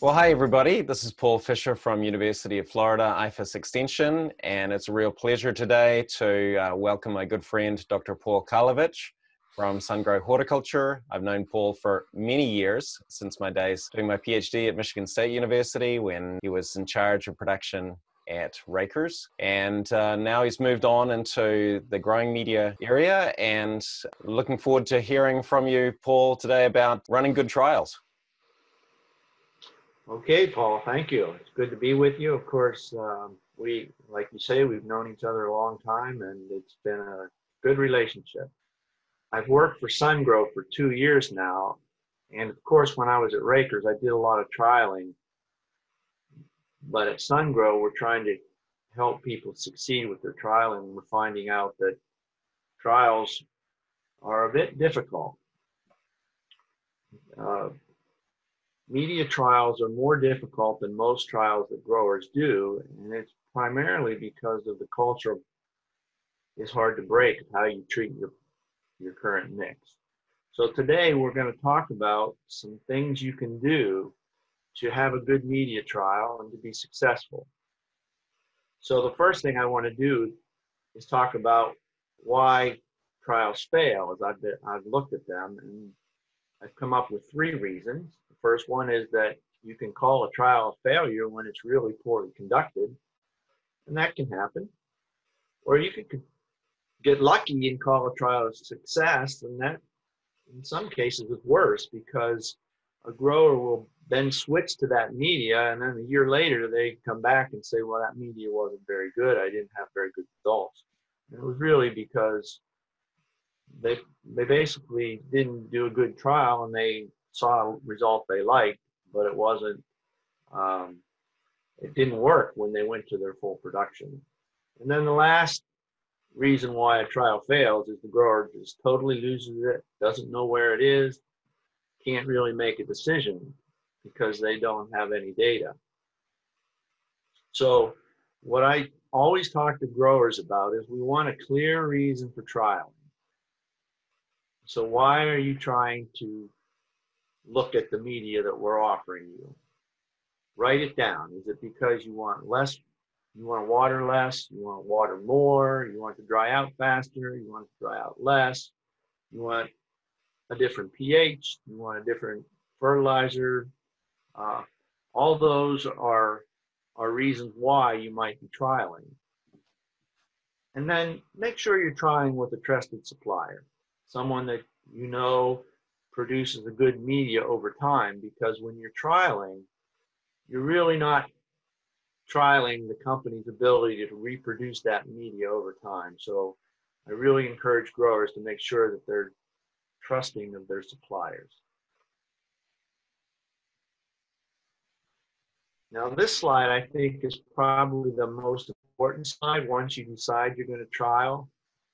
Well, hi everybody. This is Paul Fisher from University of Florida IFAS Extension, and it's a real pleasure today to welcome my good friend Dr. Paul Karlovich from Sun Gro Horticulture. I've known Paul for many years, since my days doing my PhD at Michigan State University when he was in charge of production at Rakers, and now he's moved on into the growing media area, and looking forward to hearing from you, Paul, today about running good trials. Okay, Paul, thank you. It's good to be with you. Of course, we, like you say, we've known each other a long time, and it's been a good relationship. I've worked for Sun Gro for 2 years now, and of course, when I was at Rakers, I did a lot of trialing. But at Sun Gro, we're trying to help people succeed with their trial, and we're finding out that trials are a bit difficult. Media trials are more difficult than most trials that growers do, and it's primarily because of the culture is hard to break how you treat your current mix. So today we're going to talk about some things you can do to have a good media trial and to be successful. So the first thing I want to do is talk about why trials fail, as I've looked at them, and I've come up with three reasons. The first one is that you can call a trial a failure when it's really poorly conducted, and that can happen. Or you could get lucky and call a trial a success, and that in some cases is worse, because a grower will then switch to that media, and then a year later they come back and say, well, that media wasn't very good, I didn't have very good results. And it was really because they basically didn't do a good trial, and they saw a result they liked, but it wasn't, it didn't work when they went to their full production. And then the last reason why a trial fails is the grower just totally loses it, doesn't know where it is, can't really make a decision because they don't have any data. So what I always talk to growers about is we want a clear reason for trialing. So why are you trying to look at the media that we're offering you? Write it down. Is it because you want less, you want to water less, you want to water more, you want to dry out faster, you want to dry out less, you want a different pH, you want a different fertilizer? All those are reasons why you might be trialing. And then make sure you're trying with a trusted supplier, someone that you know produces a good media over time, because when you're trialing, you're really not trialing the company's ability to reproduce that media over time. So I really encourage growers to make sure that they're trusting of their suppliers. Now this slide, I think, is probably the most important slide. Once you decide you're going to trial,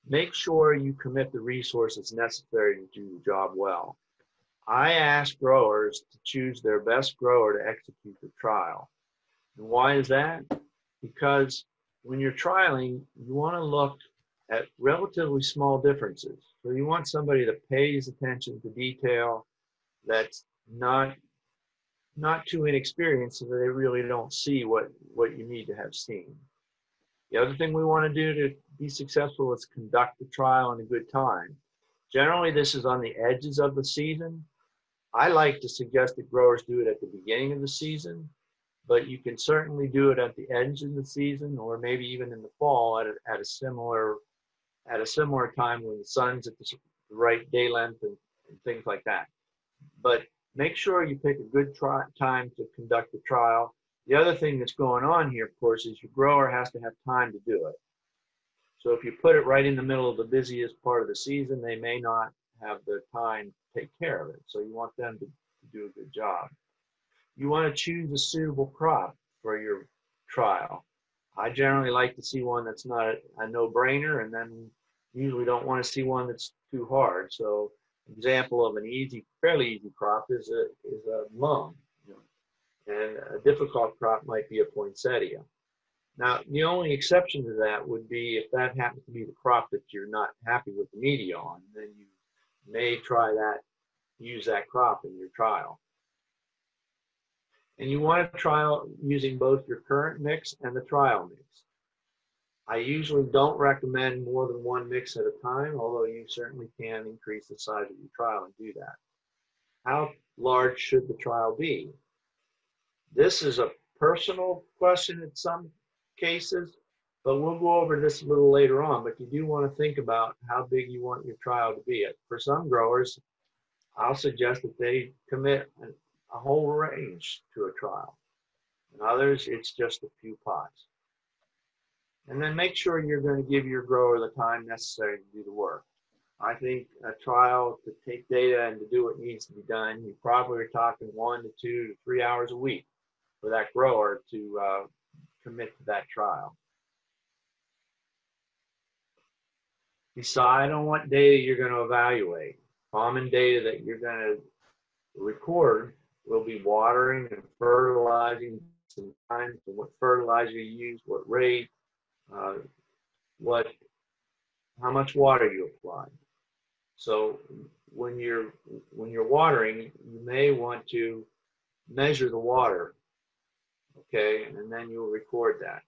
make sure you commit the resources necessary to do the job well. I ask growers to choose their best grower to execute the trial. And why is that? Because when you're trialing, you want to look at relatively small differences. So you want somebody that pays attention to detail, that's not too inexperienced, so that they really don't see what you need to have seen. The other thing we want to do to be successful is conduct the trial in a good time. Generally, this is on the edges of the season. I like to suggest that growers do it at the beginning of the season, but you can certainly do it at the end of the season, or maybe even in the fall at a similar time when the sun's at the right day length and things like that. But make sure you pick a good time to conduct the trial. The other thing that's going on here, of course, is your grower has to have time to do it. So if you put it right in the middle of the busiest part of the season, they may not have the time to take care of it. So you want them to do a good job. You want to choose a suitable crop for your trial. I generally like to see one that's not a no-brainer, and then usually don't want to see one that's too hard. So an example of an easy, fairly easy crop is a mung, and a difficult crop might be a poinsettia. Now, the only exception to that would be if that happens to be the crop that you're not happy with the media on, then you may use that crop in your trial. And you want to try out using both your current mix and the trial mix. I usually don't recommend more than one mix at a time, although you certainly can increase the size of your trial and do that. How large should the trial be? This is a personal question in some cases, but we'll go over this a little later on. But you do want to think about how big you want your trial to be. For some growers, I'll suggest that they commit a whole range to a trial. In others, it's just a few pots. And then make sure you're going to give your grower the time necessary to do the work. I think a trial to take data and to do what needs to be done, you probably are talking 1 to 2 to 3 hours a week for that grower to commit to that trial. Decide on what data you're going to evaluate. Common data that you're going to record will be watering and fertilizing, sometimes what fertilizer you use, what rate, how much water you apply. So when you're watering, you may want to measure the water, okay, and then you'll record that.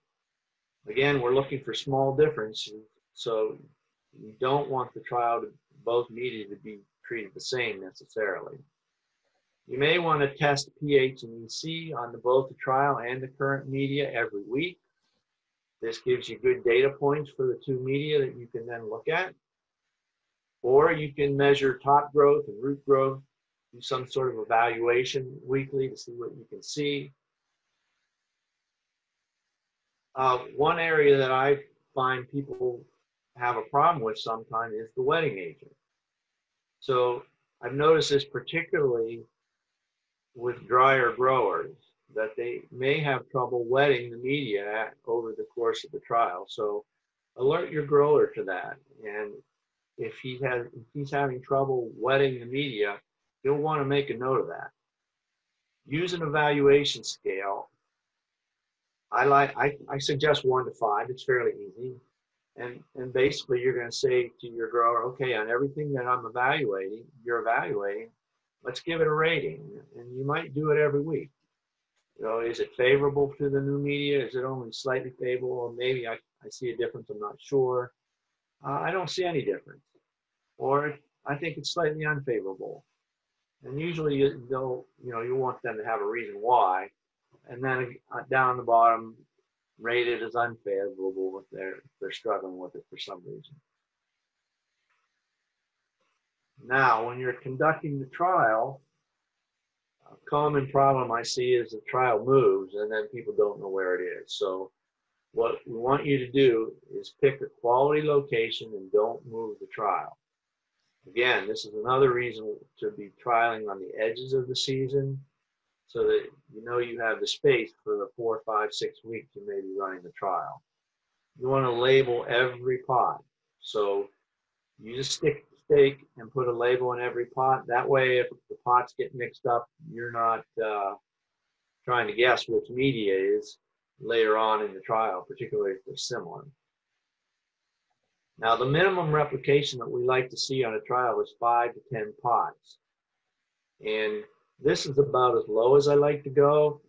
Again, we're looking for small differences, so you don't want the trial to both needed to be treated the same necessarily. You may want to test pH and EC on both the trial and the current media every week. This gives you good data points for the two media that you can then look at. Or you can measure top growth and root growth, do some sort of evaluation weekly to see what you can see. One area that I find people have a problem with sometimes is the wetting agent. So I've noticed this particularly with drier growers, that they may have trouble wetting the media over the course of the trial. So alert your grower to that. And if he's having trouble wetting the media, you'll want to make a note of that. Use an evaluation scale. I suggest 1 to 5. It's fairly easy. And basically you're going to say to your grower, okay, on everything that I'm evaluating, you're evaluating, let's give it a rating. And you might do it every week. You know, is it favorable to the new media? Is it only slightly favorable? Or maybe I see a difference, I'm not sure. I don't see any difference. Or I think it's slightly unfavorable. And usually you want them to have a reason why. And then down the bottom, rated as unfavorable if they're struggling with it for some reason. Now, when you're conducting the trial, a common problem I see is the trial moves and then people don't know where it is. So what we want you to do is pick a quality location and don't move the trial. Again, this is another reason to be trialing on the edges of the season so that you know you have the space for the 4, 5, 6 weeks you may be running the trial. You want to label every pot. So you just stake and put a label in every pot. That way, if the pots get mixed up, you're not trying to guess which media is later on in the trial, particularly if they're similar. Now, the minimum replication that we like to see on a trial is 5 to 10 pots. And this is about as low as I like to go.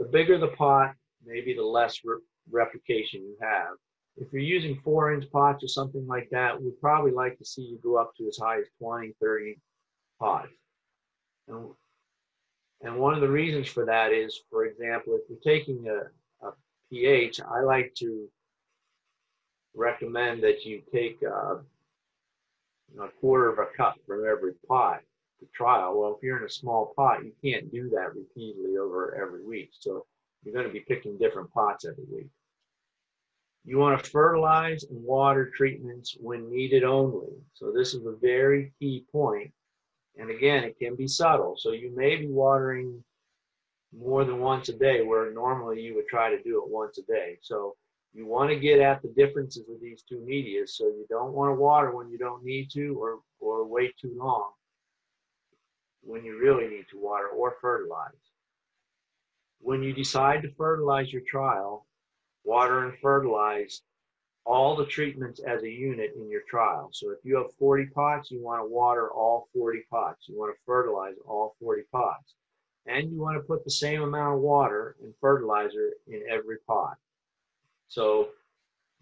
The bigger the pot, maybe the less replication you have. If you're using 4-inch pots or something like that, we'd probably like to see you go up to as high as 20, 30 pots. And one of the reasons for that is, for example, if you're taking a pH, I like to recommend that you take a quarter of a cup from every pot to trial. Well, if you're in a small pot, you can't do that repeatedly over every week. So you're going to be picking different pots every week. You want to fertilize and water treatments when needed only. So this is a very key point. And again, it can be subtle. So you may be watering more than once a day, where normally you would try to do it once a day. So you want to get at the differences of these two media. So you don't want to water when you don't need to or wait too long when you really need to water or fertilize. When you decide to fertilize your trial, water and fertilize all the treatments as a unit in your trial. So if you have 40 pots, you want to water all 40 pots. You want to fertilize all 40 pots. and you want to put the same amount of water and fertilizer in every pot. So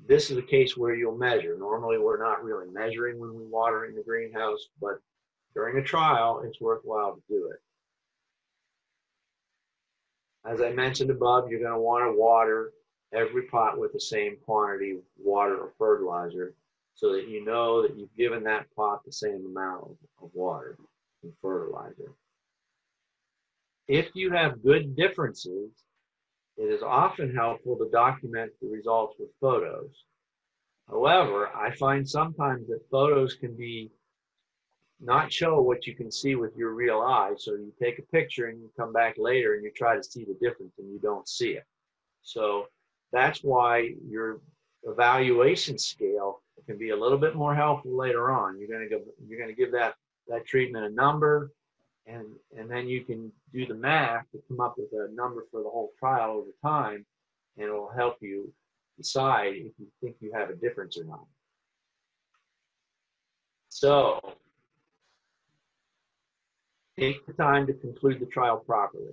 this is a case where you'll measure. Normally we're not really measuring when we water in the greenhouse, but during a trial it's worthwhile to do it. As I mentioned above, you're going to want to water every pot with the same quantity of water or fertilizer so that you know that you've given that pot the same amount of water and fertilizer. If you have good differences, it is often helpful to document the results with photos. However, I find sometimes that photos can be not show what you can see with your real eye. So you take a picture and you come back later and you try to see the difference and you don't see it. So that's why your evaluation scale can be a little bit more helpful later on. You're going to give that treatment a number, and then you can do the math to come up with a number for the whole trial over time, and it'll help you decide if you think you have a difference or not. So take the time to conclude the trial properly.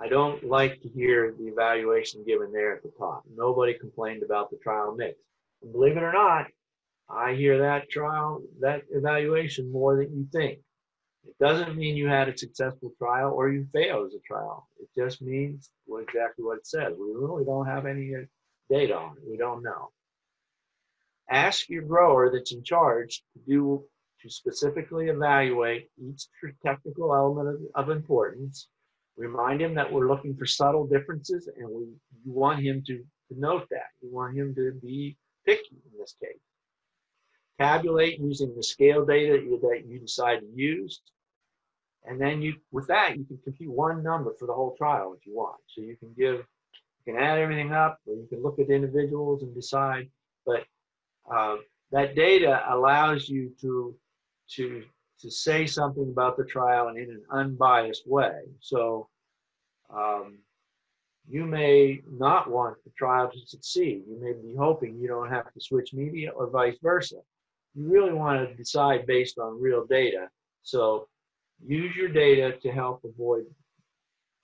I don't like to hear the evaluation given there at the top. Nobody complained about the trial mix. And believe it or not, I hear that evaluation more than you think. It doesn't mean you had a successful trial or you failed as a trial. It just means exactly what it says. We really don't have any data on it. We don't know. Ask your grower that's in charge to specifically evaluate each technical element of importance. Remind him that we're looking for subtle differences, and you want him to note that. You want him to be picky in this case. Tabulate using the scale data that you decide to use, and then with that you can compute one number for the whole trial if you want. So you can add everything up, or you can look at individuals and decide. But that data allows you to say something about the trial and in an unbiased way. So you may not want the trial to succeed. You may be hoping you don't have to switch media or vice versa. You really want to decide based on real data. So use your data to help avoid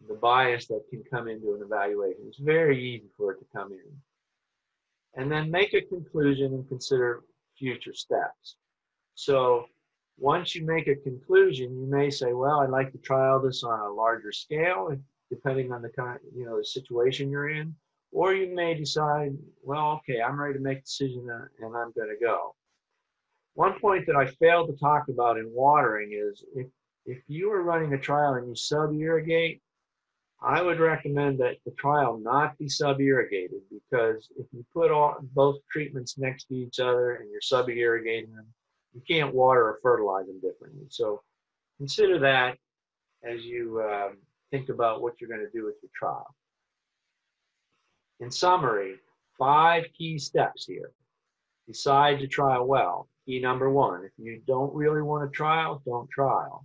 the bias that can come into an evaluation. It's very easy for it to come in. And then make a conclusion and consider future steps. So once you make a conclusion, you may say, well, I'd like to trial this on a larger scale, depending on the kind, the situation you're in. Or you may decide, well, okay, I'm ready to make a decision and I'm going to go. One point that I failed to talk about in watering is if you are running a trial and you sub-irrigate, I would recommend that the trial not be sub-irrigated, because if you put both treatments next to each other and you're sub-irrigating them, you can't water or fertilize them differently. So consider that as you think about what you're going to do with your trial. In summary, 5 key steps here. Decide to trial well. Key number 1, if you don't really want to trial, don't trial.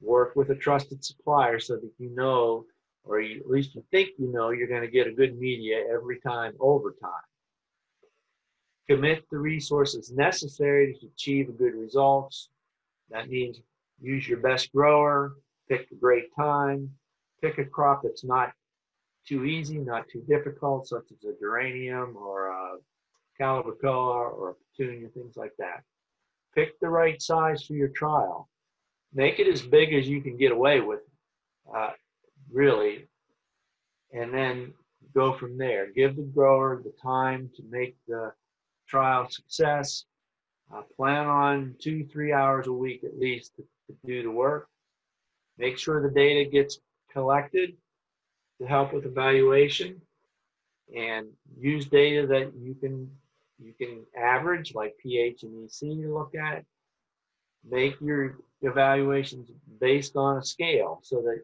Work with a trusted supplier so that you know, or at least you think you know, you're going to get a good media every time over time. Commit the resources necessary to achieve good results. That means use your best grower, pick a great time, pick a crop that's not too easy, not too difficult, such as a geranium or a calabacoa or a petunia, things like that. Pick the right size for your trial. Make it as big as you can get away with, really, and then go from there. Give the grower the time to make the trial success. Plan on 2-3 hours a week at least to do the work. Make sure the data gets collected to help with evaluation, and use data that you can average, like pH and EC, to look at. Make your evaluations based on a scale so that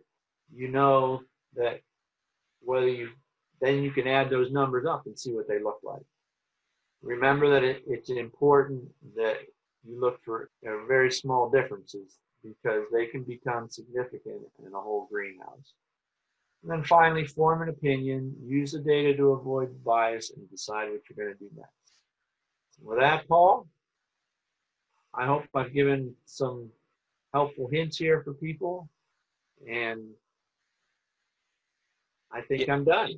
you know that whether then you can add those numbers up and see what they look like. Remember that it's important that you look for very small differences, because they can become significant in a whole greenhouse. And then finally, form an opinion, use the data to avoid bias, and decide what you're going to do next. With that, Paul, I hope I've given some helpful hints here for people. And I think I'm done.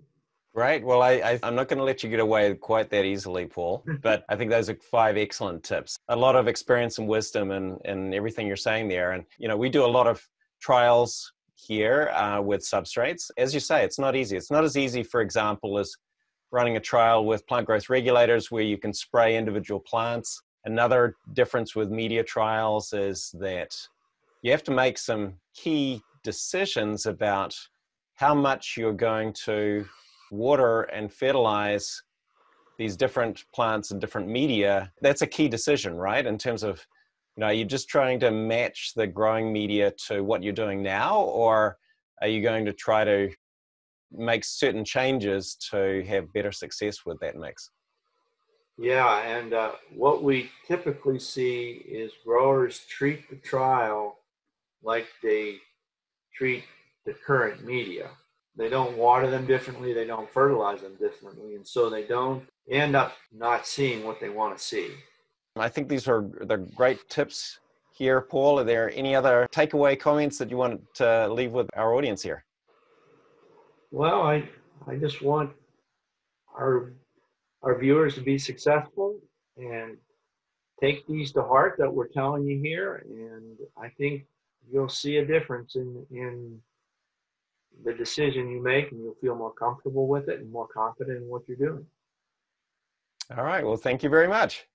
Great. Well, I'm not going to let you get away quite that easily, Paul, but I think those are 5 excellent tips. A lot of experience and wisdom in everything you're saying there. And, you know, we do a lot of trials here with substrates. As you say, it's not easy. It's not as easy, for example, as running a trial with plant growth regulators where you can spray individual plants. Another difference with media trials is that you have to make some key decisions about how much you're going to water and fertilize these different plants and different media. That's a key decision, right? In terms of, you know, you're just trying to match the growing media to what you're doing now, or are you going to try to make certain changes to have better success with that mix? Yeah, and what we typically see is growers treat the trial like they treat the current media. They don't water them differently, they don't fertilize them differently, and so they don't end up not seeing what they want to see. I think these are the great tips here, Paul. Are there any other takeaway comments that you want to leave with our audience here? Well, I just want our viewers to be successful and take these to heart that we're telling you here, and I think you'll see a difference in the decision you make, and you'll feel more comfortable with it and more confident in what you're doing. All right. Well, thank you very much.